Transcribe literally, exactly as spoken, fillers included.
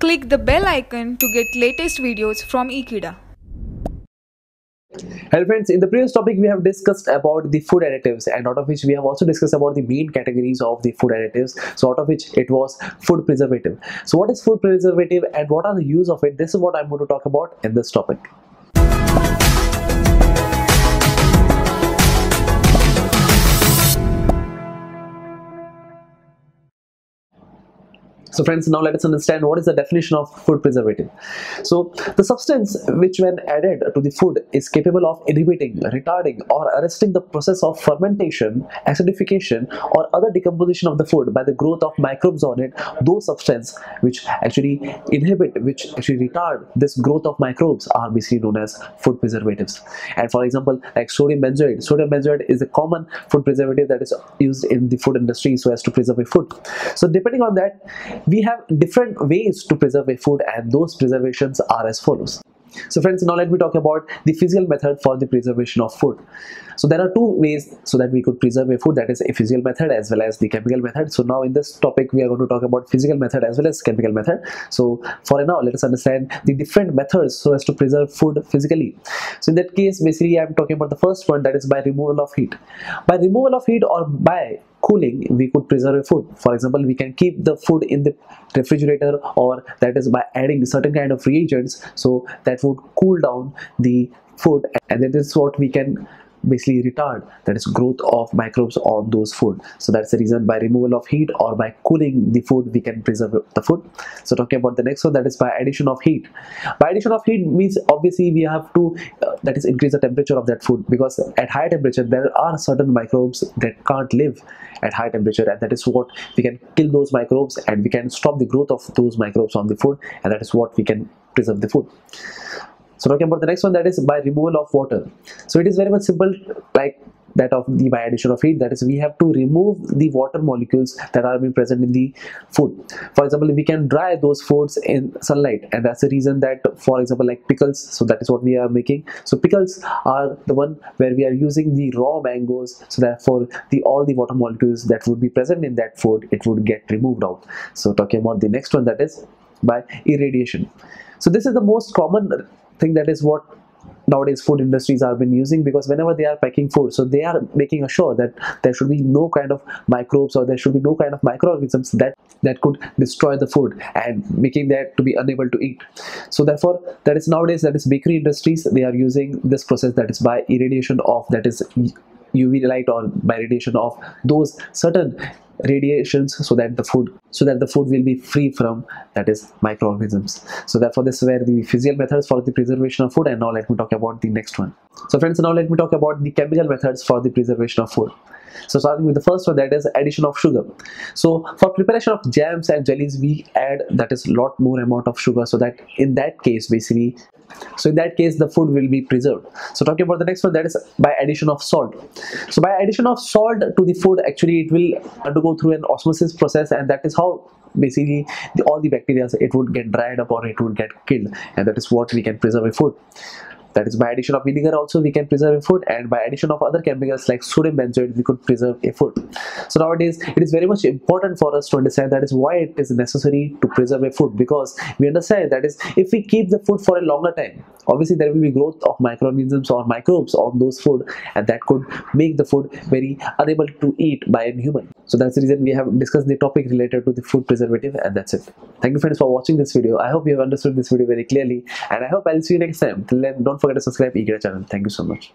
Click the bell icon to get latest videos from Ekeeda. Hello friends, in the previous topic we have discussed about the food additives, and out of which we have also discussed about the main categories of the food additives. So out of which it was food preservative. So what is food preservative and what are the use of it? This is what I'm going to talk about in this topic. So friends, now let us understand what is the definition of food preservative. So the substance which when added to the food is capable of inhibiting, retarding or arresting the process of fermentation, acidification or other decomposition of the food by the growth of microbes on it. Those substances which actually inhibit, which actually retard this growth of microbes are basically known as food preservatives. And for example, like sodium benzoate. Sodium benzoate is a common food preservative that is used in the food industry so as to preserve a food. So depending on that, we have different ways to preserve a food, and those preservations are as follows. So friends, now let me talk about the physical method for the preservation of food. So there are two ways so that we could preserve a food, that is a physical method as well as the chemical method. So now in this topic we are going to talk about physical method as well as chemical method. So for now let us understand the different methods so as to preserve food physically. So in that case basically I am talking about the first one, that is by removal of heat. By removal of heat or by cooling we could preserve a food. For example, we can keep the food in the refrigerator, or that is by adding certain kind of reagents, so that would cool down the food, and that is what we can basically retard, that is growth of microbes on those food. So that's the reason by removal of heat or by cooling the food we can preserve the food. So talking about the next one, that is by addition of heat. By addition of heat means obviously we have to uh, that is increase the temperature of that food, because at high temperature there are certain microbes that can't live at high temperature, and that is what we can kill those microbes, and we can stop the growth of those microbes on the food, and that is what we can preserve the food. So talking about the next one, that is by removal of water. So it is very much simple like that of the by addition of heat, that is we have to remove the water molecules that are being present in the food. For example, we can dry those foods in sunlight, and that's the reason that for example like pickles, so that is what we are making. So pickles are the one where we are using the raw mangoes, so therefore the all the water molecules that would be present in that food, it would get removed out. So talking about the next one, that is by irradiation. So this is the most common thing, that is what nowadays food industries are been using, because whenever they are packing food, so they are making sure that there should be no kind of microbes or there should be no kind of microorganisms that that could destroy the food and making that to be unable to eat. So therefore that is nowadays, that is bakery industries, they are using this process, that is by irradiation of, that is U V light, or by radiation of those certain radiations, so that the food so that the food will be free from, that is, microorganisms. So therefore this were the physical methods for the preservation of food. And now let me talk about the next one. So friends, now let me talk about the chemical methods for the preservation of food. So starting with the first one, that is addition of sugar. So for preparation of jams and jellies we add, that is, lot more amount of sugar, so that in that case basically so in that case the food will be preserved. So talking about the next one, that is by addition of salt. So by addition of salt to the food, actually it will undergo through an osmosis process, and that is how basically the, all the bacteria, it would get dried up or it would get killed, and that is what we can preserve a food. That is by addition of vinegar also we can preserve a food, and by addition of other chemicals like sodium benzoate we could preserve a food. So nowadays it is very much important for us to understand, that is why it is necessary to preserve a food, because we understand that is if we keep the food for a longer time, obviously there will be growth of microorganisms or microbes on those food, and that could make the food very unable to eat by a human. So that's the reason we have discussed the topic related to the food preservative, and that's it. Thank you friends for watching this video. I hope you have understood this video very clearly, and I hope I'll see you next time. Till then, don't forget to subscribe to Ekeeda channel. Thank you so much.